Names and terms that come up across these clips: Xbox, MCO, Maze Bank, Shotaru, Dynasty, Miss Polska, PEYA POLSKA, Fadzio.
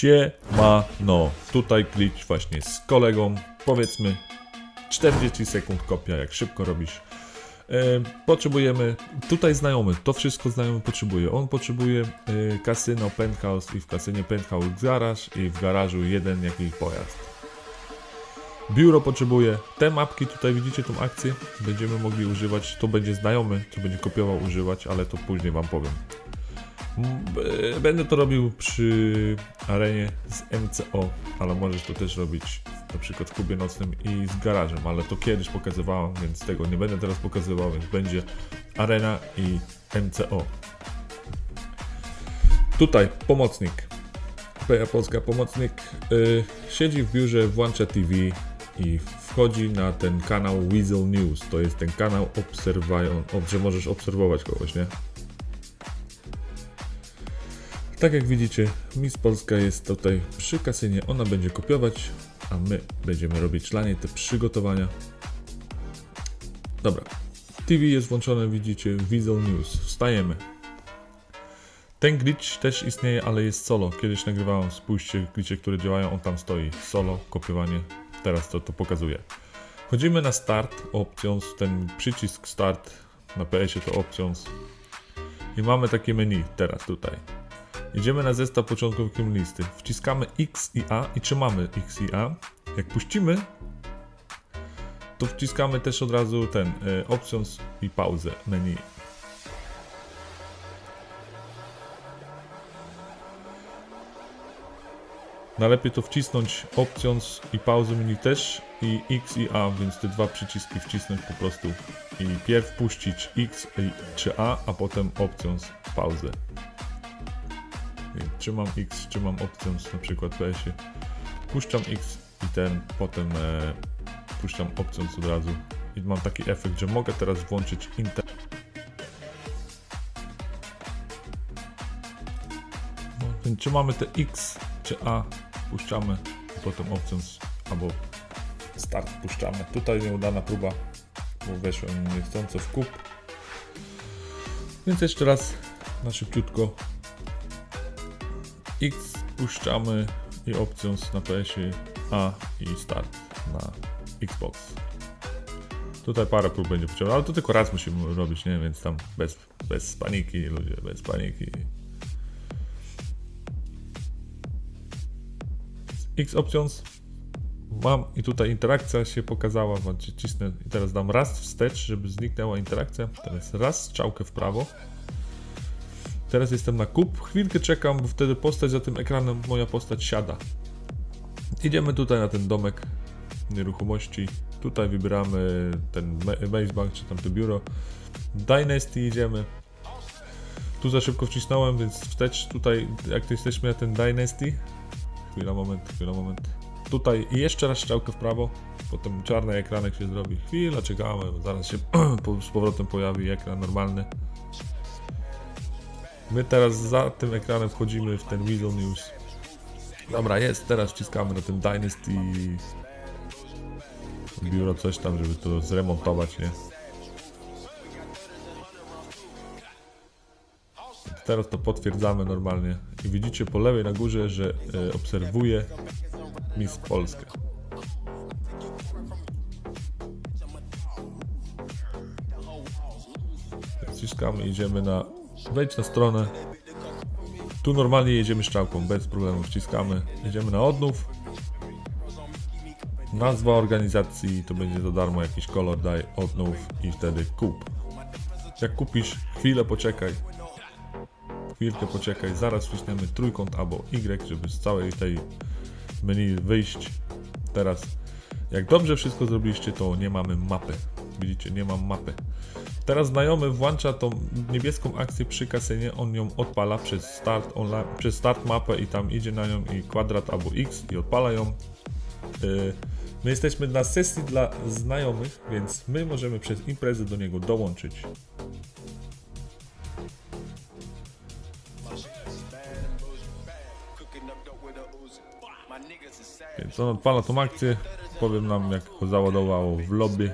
Siemano. Tutaj klicz właśnie z kolegą. Powiedzmy 40 sekund kopia, jak szybko robisz. Potrzebujemy, tutaj znajomy, to wszystko znajomy potrzebuje. On potrzebuje kasyno, penthouse i w kasynie penthouse garaż i w garażu jeden jakiś pojazd. Biuro potrzebuje, te mapki, tutaj widzicie tą akcję, będziemy mogli używać, to będzie znajomy, co będzie kopiował, używać, ale to później wam powiem. Będę to robił przy arenie z MCO, ale możesz to też robić na przykład w klubie nocnym i z garażem, ale to kiedyś pokazywałem, więc tego nie będę teraz pokazywał, więc będzie arena i MCO. Tutaj pomocnik, PEYA POLSKA pomocnik, siedzi w biurze, włącza TV i wchodzi na ten kanał Weasel News, to jest ten kanał, że możesz obserwować kogoś, nie? Tak jak widzicie, Miss Polska jest tutaj przy kasynie, ona będzie kopiować, a my będziemy robić dla niej te przygotowania. Dobra, TV jest włączone, widzicie, Weasel News, wstajemy. Ten glitch też istnieje, ale jest solo, kiedyś nagrywałem, spójrzcie, glitche, które działają, on tam stoi, solo, kopiowanie, teraz to pokazuje. Chodzimy na start, options, ten przycisk start, na PS-ie to options i mamy takie menu teraz tutaj. Idziemy na zestaw początków listy, wciskamy X i A i trzymamy X i A. Jak puścimy, to wciskamy też od razu ten options i pauzę menu. Najlepiej to wcisnąć options i pauzę menu też i X i A, więc te dwa przyciski wcisnąć po prostu i pierw puścić X czy A, a potem options, pauzę. Trzymam X, trzymam options, na przykład PS-ie, puszczam X i ten, potem puszczam options od razu i mam taki efekt, że mogę teraz włączyć inter... No, więc trzymamy te X czy A, puszczamy, potem options albo start puszczamy. Tutaj nieudana próba, bo weszłem niechcąco w kup. Więc jeszcze raz na szybciutko. X puszczamy i options na PS-ie, A i start na Xbox. Tutaj parę prób będzie potrzebna, ale to tylko raz musimy robić, nie? Więc tam bez paniki, ludzie, bez paniki. X options mam i tutaj interakcja się pokazała, właśnie cisnę i teraz dam raz wstecz, żeby zniknęła interakcja. Teraz raz strzałkę w prawo. Teraz jestem na kup, chwilkę czekam, bo wtedy postać za tym ekranem, moja postać siada. Idziemy tutaj na ten domek nieruchomości, tutaj wybieramy ten Maze Bank czy tamte biuro. Dynasty idziemy. Tu za szybko wcisnąłem, więc wstecz tutaj, jak to jesteśmy na ten Dynasty. Chwila, moment. Tutaj jeszcze raz strzałkę w prawo, potem czarny ekranek się zrobi. Chwila, czekamy, zaraz się z powrotem pojawi ekran normalny. My teraz za tym ekranem wchodzimy w ten Weasel News. Dobra, jest, teraz wciskamy na ten Dynasty biuro coś tam, żeby to zremontować, nie? Teraz to potwierdzamy normalnie i widzicie po lewej na górze, że obserwuje Miss Polskę. Wciskamy, idziemy na... Wejdź na stronę. Tu normalnie jedziemy strzałką, bez problemu wciskamy. Jedziemy na odnów. Nazwa organizacji, to będzie za darmo jakiś kolor, daj odnów i wtedy kup. Jak kupisz, chwilę poczekaj. Chwilkę poczekaj, zaraz wciśniemy trójkąt albo Y, żeby z całej tej menu wyjść. Teraz, jak dobrze wszystko zrobiliście, to nie mamy mapy. Widzicie, nie mam mapy. Teraz znajomy włącza tą niebieską akcję przy kasynie, on ją odpala przez start mapę i tam idzie na nią i kwadrat albo X i odpala ją. My jesteśmy na sesji dla znajomych, więc my możemy przez imprezę do niego dołączyć. Więc on odpala tą akcję, powiem nam jak go załadowało w lobby.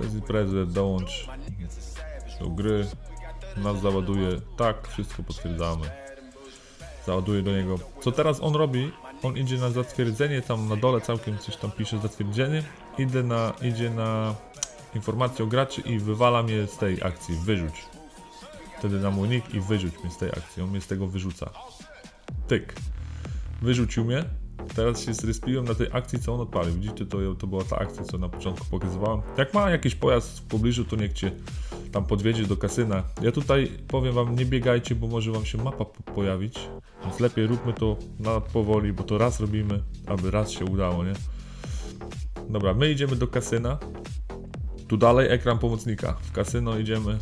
To jest prezent, dołącz do gry. Nas załaduje, tak, wszystko potwierdzamy. Załaduje do niego. Co teraz on robi? On idzie na zatwierdzenie, tam na dole całkiem coś tam pisze, zatwierdzenie. Idzie na informację o graczy i wywala mnie z tej akcji, wyrzuć. Wtedy na mój nick i wyrzuć mnie z tej akcji, on mnie z tego wyrzuca. Tyk. Wyrzucił mnie. Teraz się zrespiłem na tej akcji, co on odpalił. Widzicie, to była ta akcja, co na początku pokazywałem. Jak ma jakiś pojazd w pobliżu, to niech cię tam podwiedzie do kasyna. Ja tutaj powiem wam, nie biegajcie, bo może wam się mapa pojawić. Więc lepiej róbmy to na powoli, bo to raz robimy, aby raz się udało, nie? Dobra, my idziemy do kasyna. Tu dalej ekran pomocnika. W kasyno idziemy.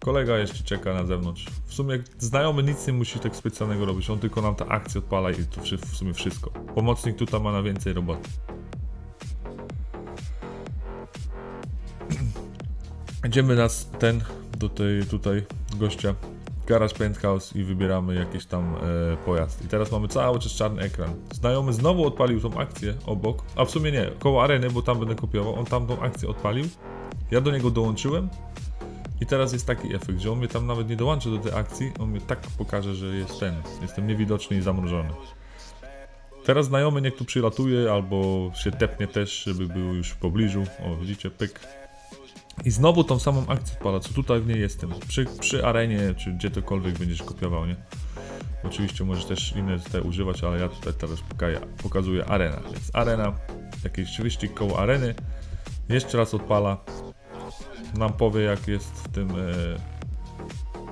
Kolega jeszcze czeka na zewnątrz. W sumie znajomy nic nie musi tak specjalnego robić, on tylko nam ta akcja odpala i to w sumie wszystko. Pomocnik tutaj ma na więcej roboty. Idziemy nas do tej gościa, garaż penthouse i wybieramy jakiś tam pojazd. I teraz mamy cały czas czarny ekran. Znajomy znowu odpalił tą akcję obok, a w sumie nie, koło areny, bo tam będę kopiował, on tam tą akcję odpalił. Ja do niego dołączyłem. I teraz jest taki efekt, że on mnie tam nawet nie dołączy do tej akcji, on mnie tak pokaże, że jest ten, jestem niewidoczny i zamrożony. Teraz znajomy niech tu przylatuje, albo się tepnie też, żeby był już w pobliżu. O, widzicie, pyk. I znowu tą samą akcję odpala, co tutaj w niej jestem, przy arenie, czy gdziekolwiek będziesz kopiował, nie? Oczywiście możesz też inne tutaj używać, ale ja tutaj teraz pokazuję arena, więc arena, jakiś wyścig koło areny, jeszcze raz odpala. Nam powie, jak jest w tym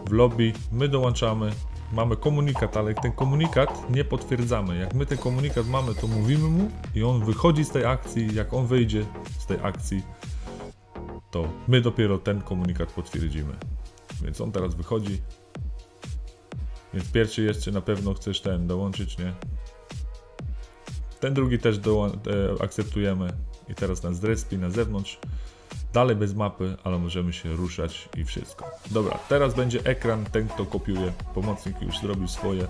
w lobby, my dołączamy, mamy komunikat, ale ten komunikat nie potwierdzamy. Jak my ten komunikat mamy, to mówimy mu i on wychodzi z tej akcji, jak on wyjdzie z tej akcji, to my dopiero ten komunikat potwierdzimy. Więc on teraz wychodzi, więc pierwszy jeszcze na pewno chcesz ten dołączyć, nie? Ten drugi też akceptujemy i teraz nas zrespi na zewnątrz. Dalej bez mapy, ale możemy się ruszać i wszystko. Dobra, teraz będzie ekran, ten kto kopiuje, pomocnik już zrobił swoje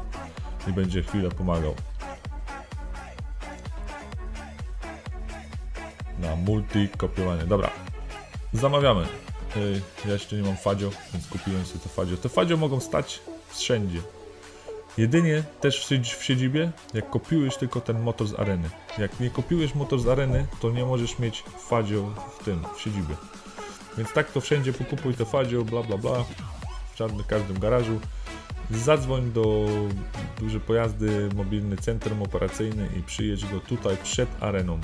i będzie chwilę pomagał. Na multi kopiowanie, dobra. Zamawiamy. Ja jeszcze nie mam Fadzio, więc kupiłem sobie to Fadzio. Te Fadzio mogą stać wszędzie. Jedynie też w siedzibie, jak kopiujesz tylko ten motor z areny. Jak nie kopiujesz motor z areny, to nie możesz mieć Fadzio w siedzibie. Więc tak to wszędzie pokupuj te Fadzio, bla bla bla. W każdym garażu. Zadzwoń do duże pojazdy, mobilny centrum operacyjny i przyjedź go tutaj przed areną.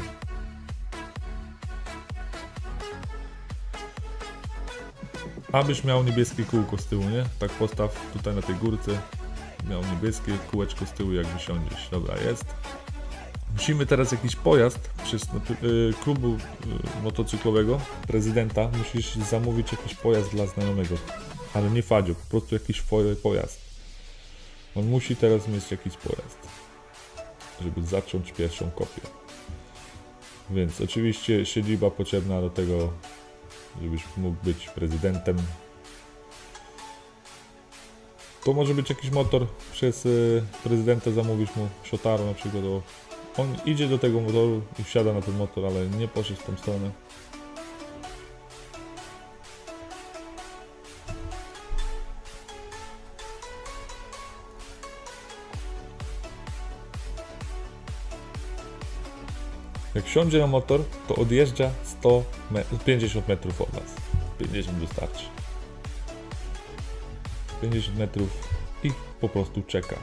Abyś miał niebieskie kółko z tyłu, nie? Tak postaw tutaj na tej górce. Miał niebieskie kółeczko z tyłu, jak wysiądziesz. Dobra, jest. Musimy teraz jakiś pojazd przez klubu motocyklowego, prezydenta. Musisz zamówić jakiś pojazd dla znajomego. Ale nie Fadzio, po prostu jakiś pojazd. On musi teraz mieć jakiś pojazd, żeby zacząć pierwszą kopię. Więc oczywiście siedziba potrzebna do tego, żebyś mógł być prezydentem. To może być jakiś motor, przez prezydenta zamówisz mu Shotaru na przykład. On idzie do tego motoru i wsiada na ten motor, ale nie poszedł w tą stronę. Jak wsiądzie na motor, to odjeżdża 50 metrów od nas. 50 wystarczy. 50 metrów i po prostu czeka.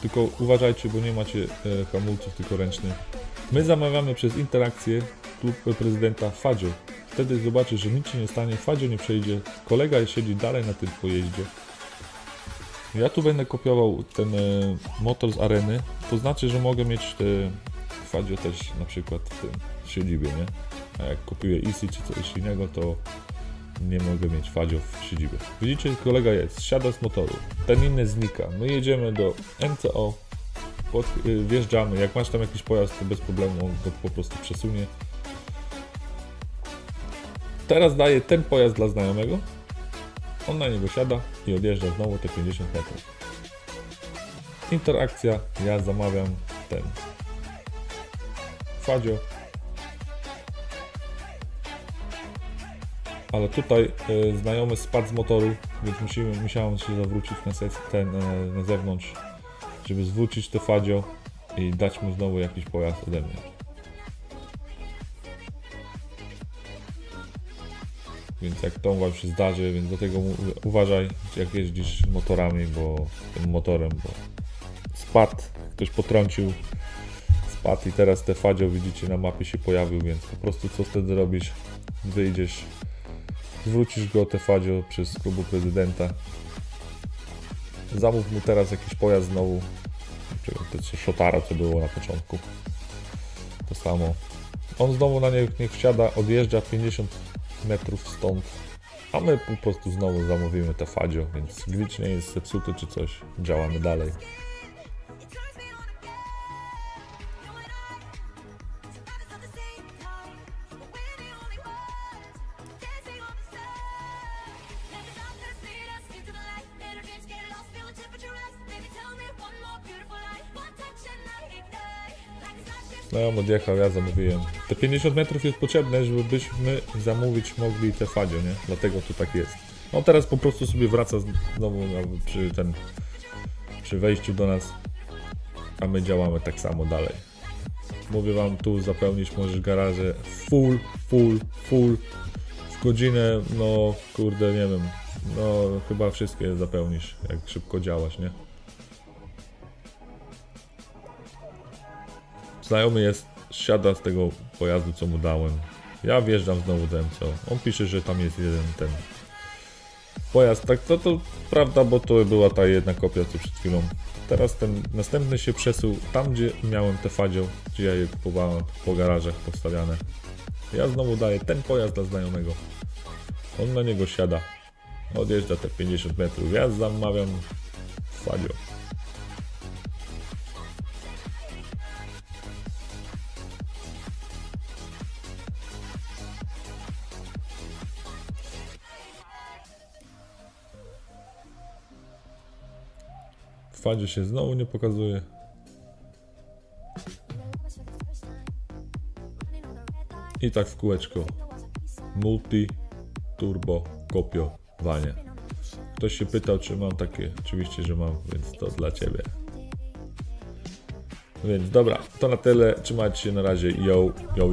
Tylko uważajcie, bo nie macie hamulców, tylko ręcznych. My zamawiamy przez interakcję klub prezydenta Fadzio. Wtedy zobaczysz, że nic się nie stanie, Fadzio nie przejdzie. Kolega siedzi dalej na tym pojeździe. Ja tu będę kopiował ten motor z areny. To znaczy, że mogę mieć Fadzio też na przykład w tym siedzibie, nie? A jak kopiuję Easy czy coś innego, to nie mogę mieć Fadzio w siedzibie. Widzicie, kolega jest, siada z motoru, ten inny znika. My jedziemy do MCO, wjeżdżamy. Jak masz tam jakiś pojazd, to bez problemu on go po prostu przesunie. Teraz daje ten pojazd dla znajomego. On na niego siada i odjeżdża znowu te 50 metrów. Interakcja, ja zamawiam ten Fadzio. ale tutaj znajomy spadł z motoru, więc musiałem się zawrócić na zewnątrz, żeby zwrócić te Fadzio i dać mu znowu jakiś pojazd ode mnie. Więc jak to wam się zdarzy, więc do tego uważaj, jak jeździsz motorami, bo tym motorem spadł, ktoś potrącił, spadł i teraz te Fadzio widzicie na mapie się pojawił, więc po prostu co wtedy robisz? Wyjdziesz, zwrócisz go te Fadzio przez klubu prezydenta. Zamów mu teraz jakiś pojazd znowu, to szotara co było na początku. To samo. On znowu na nie wsiada, odjeżdża 50 metrów stąd, a my po prostu znowu zamówimy te Fadzio, więc glitch nie jest zepsuty czy coś, działamy dalej. No ja odjechał, ja zamówiłem. Te 50 metrów jest potrzebne, żebyśmy zamówić mogli te Fadzio, nie? Dlatego to tak jest. No teraz po prostu sobie wraca znowu przy wejściu do nas, a my działamy tak samo dalej. Mówię wam, tu zapełnić możesz garaże full. W godzinę, no kurde, nie wiem, no chyba wszystkie zapełnisz, jak szybko działasz, nie? Znajomy jest, siada z tego pojazdu, co mu dałem. Ja wjeżdżam znowu do MCO. On pisze, że tam jest jeden ten pojazd. Tak, to prawda, bo to była ta jedna kopia, co przed chwilą. Teraz ten następny się przesuł tam, gdzie miałem te Fadzio, gdzie ja je kupowałem po garażach postawiane. Ja znowu daję ten pojazd dla znajomego. On na niego siada. Odjeżdża te 50 metrów. Ja zamawiam Fadzio. Fadzio się znowu nie pokazuje. I tak w kółeczko. Multi-turbo kopiowanie. Ktoś się pytał, czy mam takie. Oczywiście, że mam, więc to dla ciebie. Więc dobra, to na tyle. Trzymajcie się na razie. Yo.